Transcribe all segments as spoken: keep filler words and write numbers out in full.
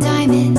Diamond.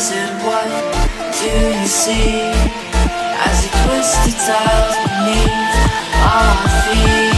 eyes, and what do you see as you twist the tiles beneath our feet?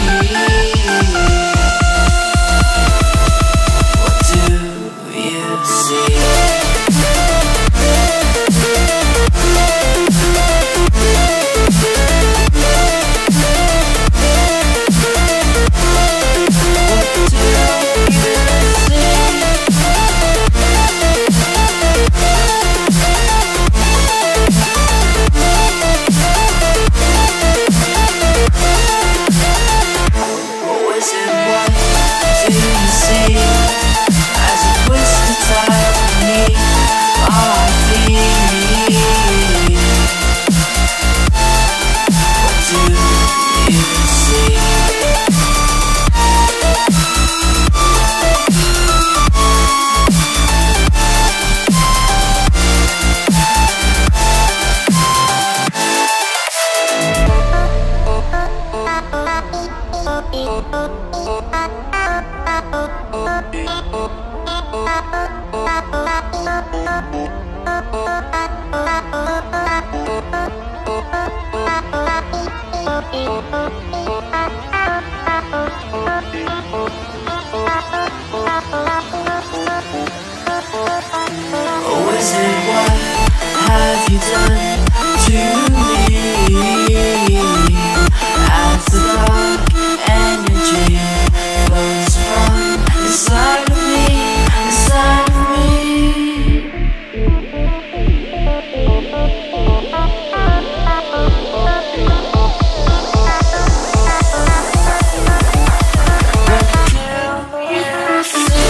Oh, is it what have you done to me? As the dark energy flows from inside of me, inside of me. What do you see? Yeah.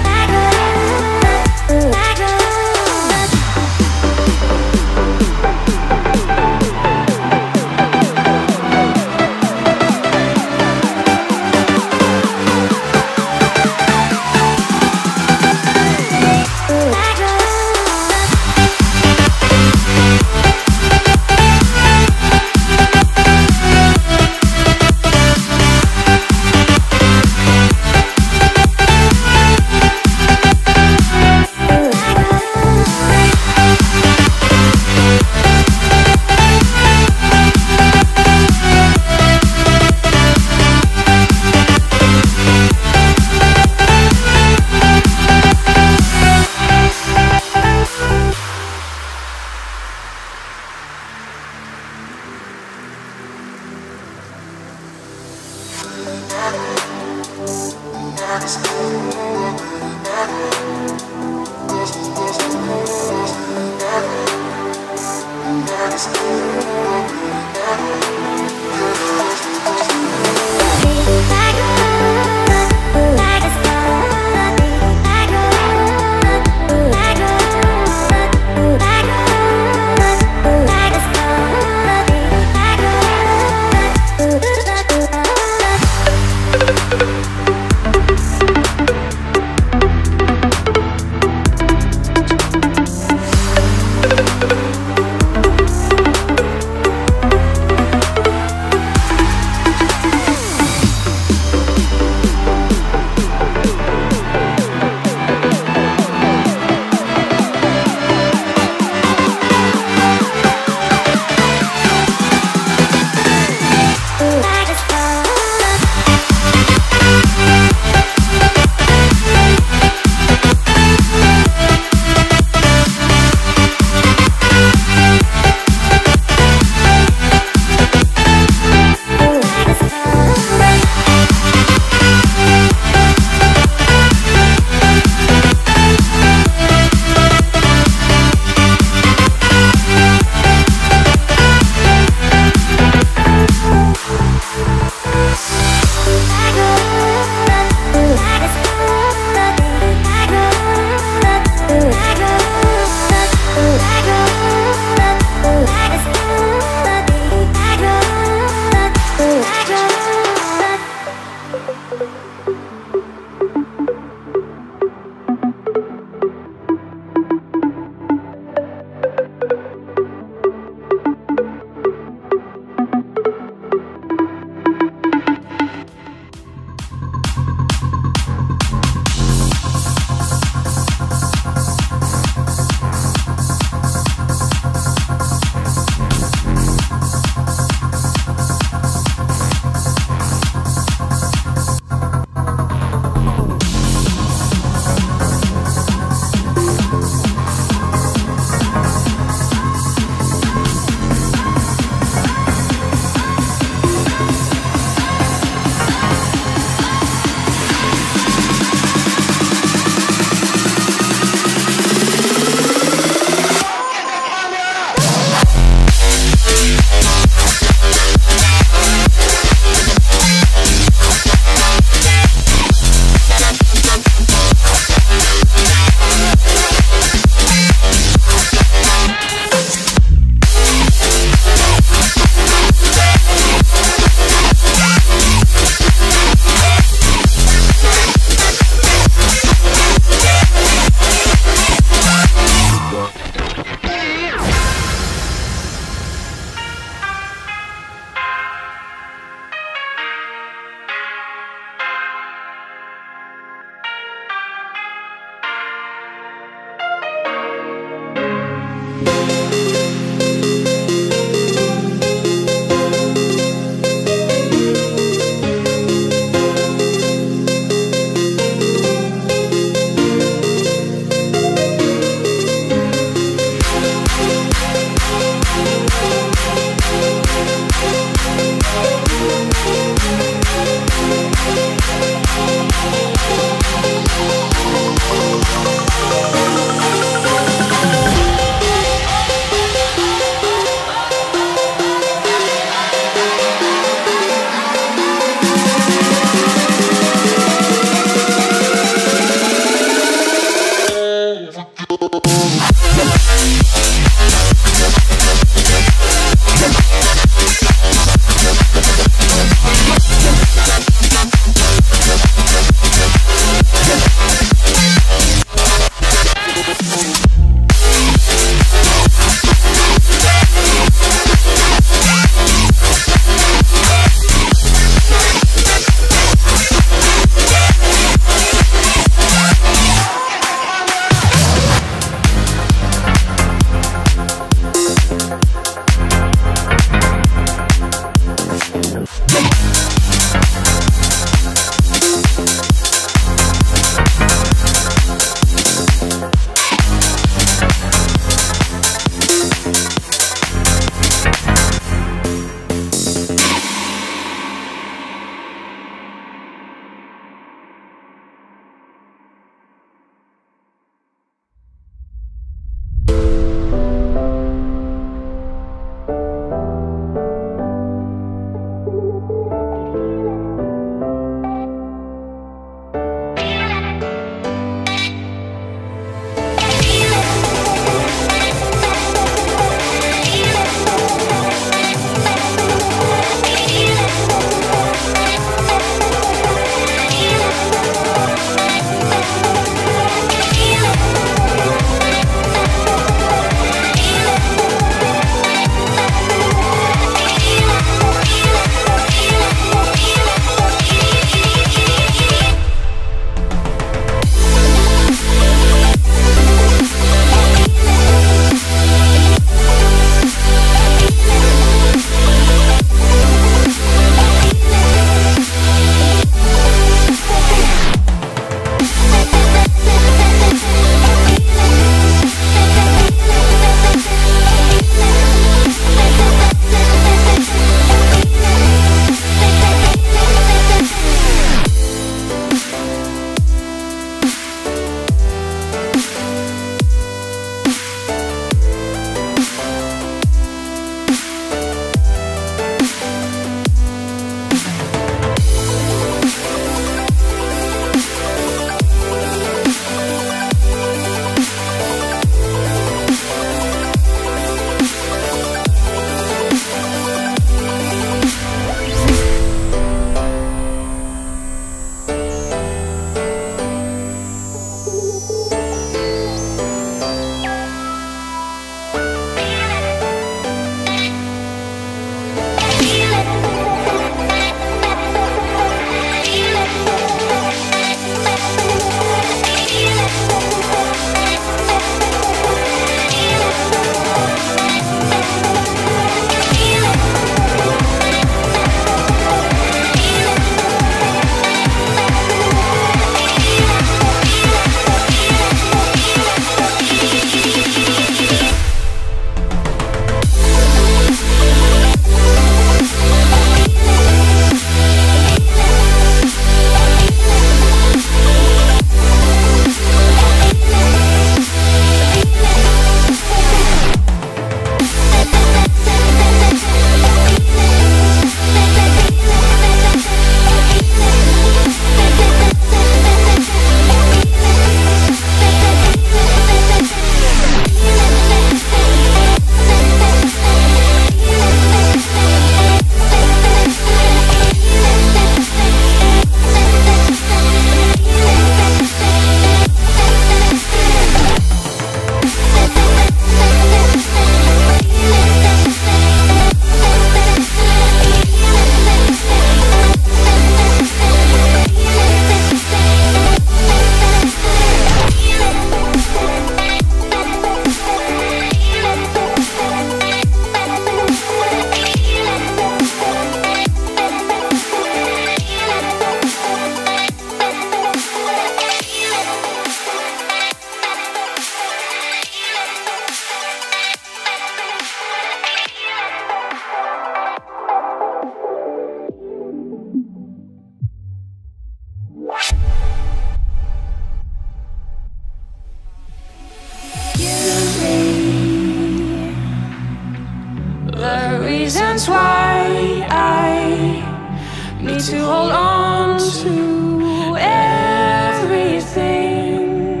to hold on to everything.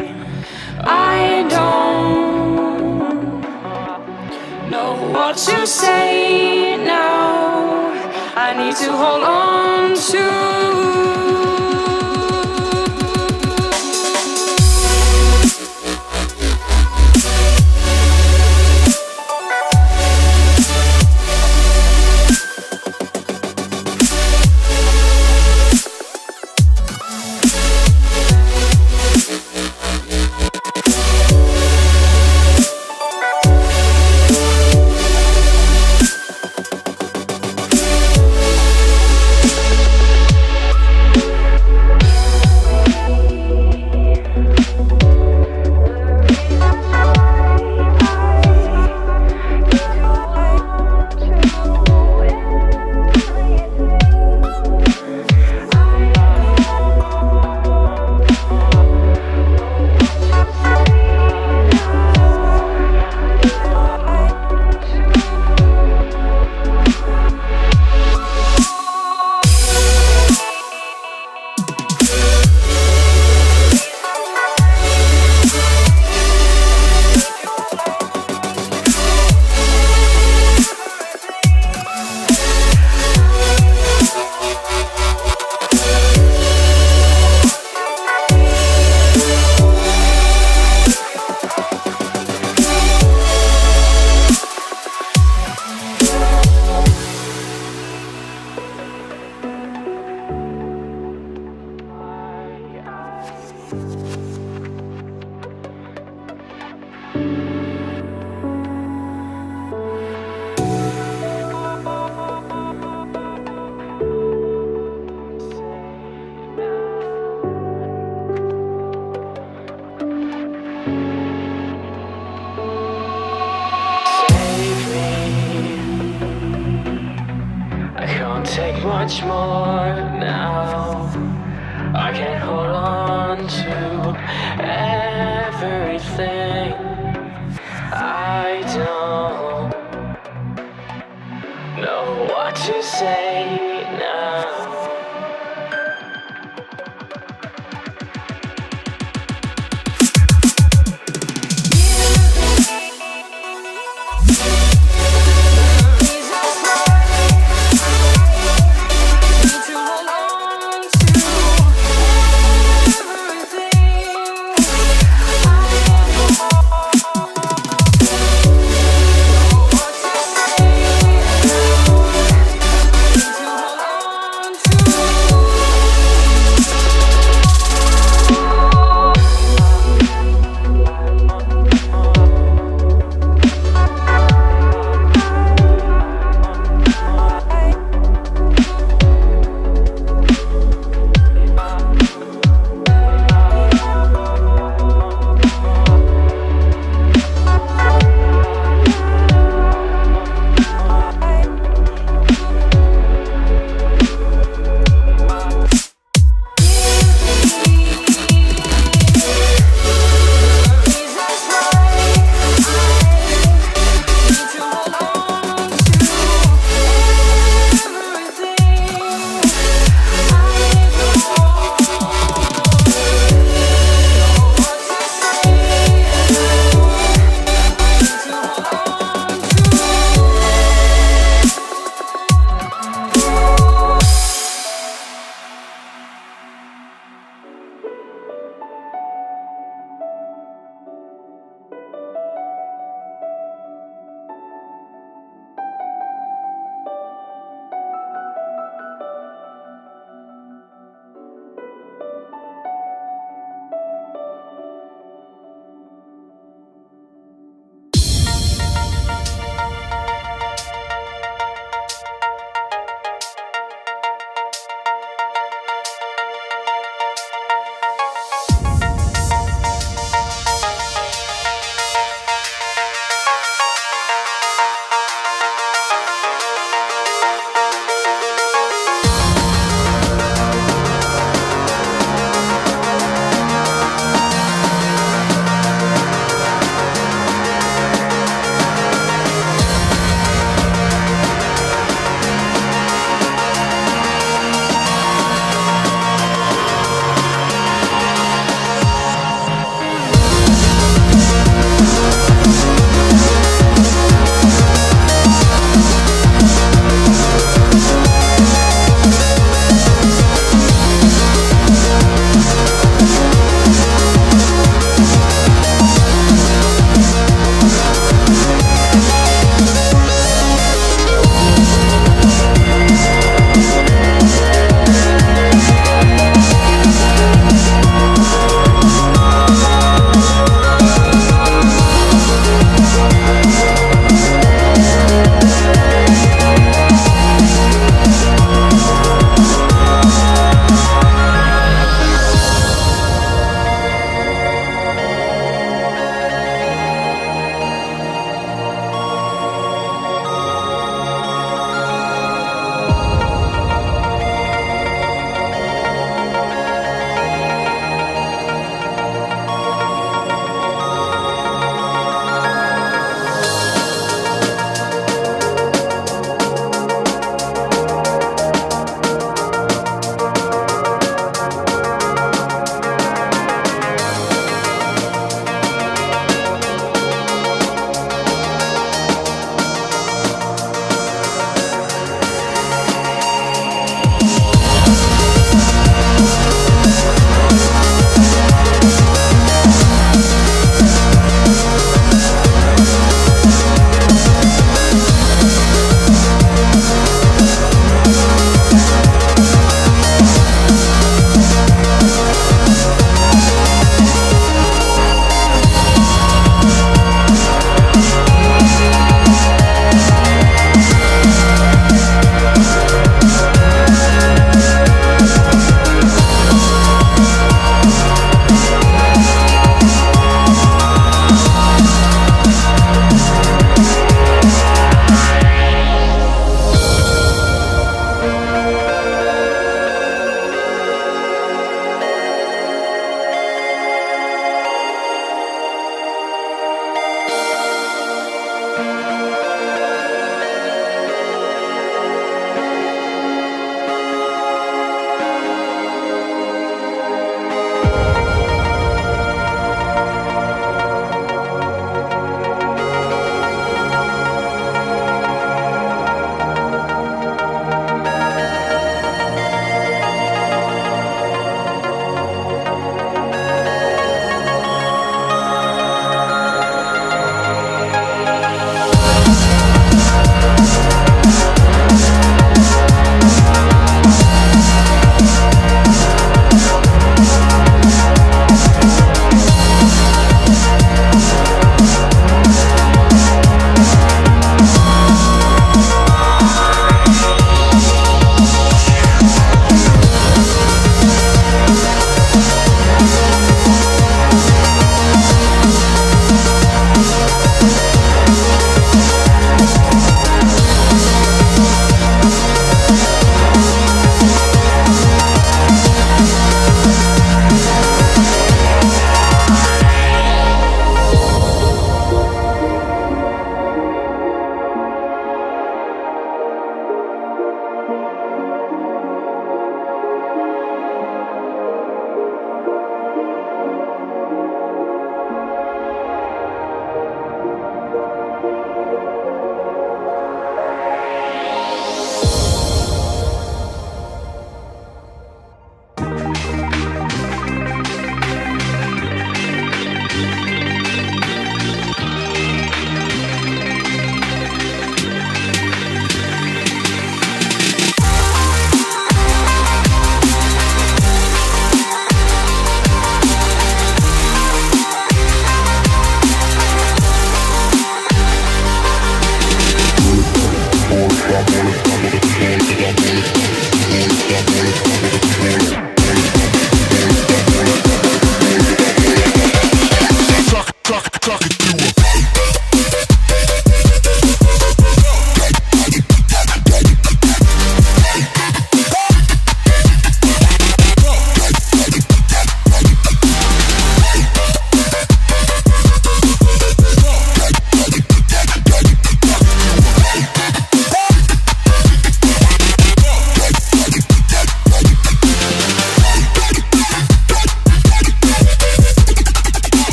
I don't know what to say now. I need to hold on to. Take much more now. I can hold on to everything. I don't know what to say now.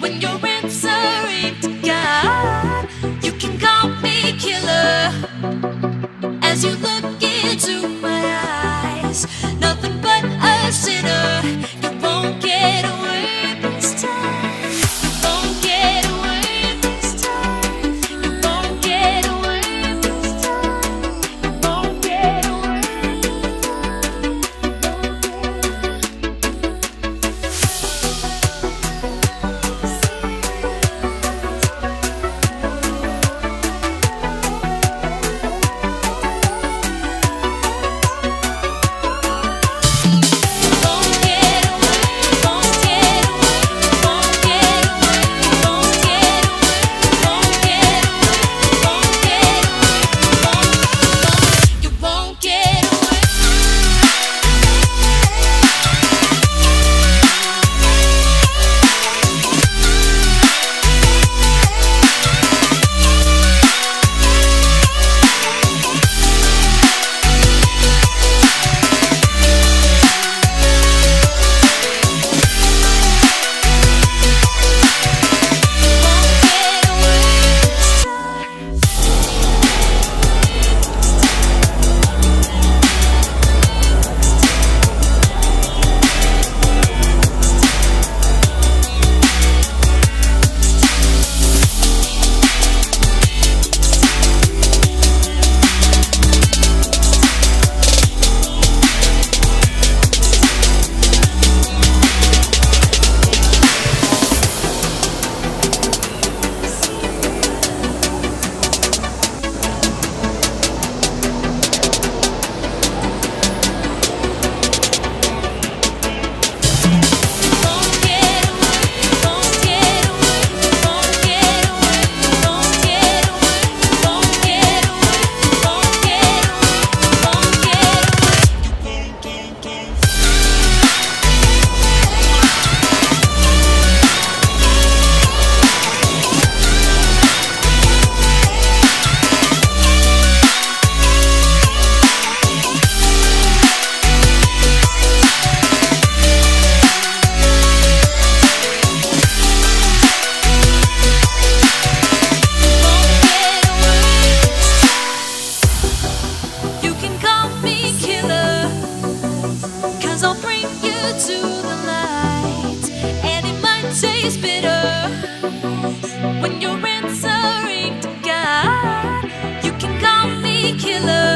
When you're answering to God, you can call me killer.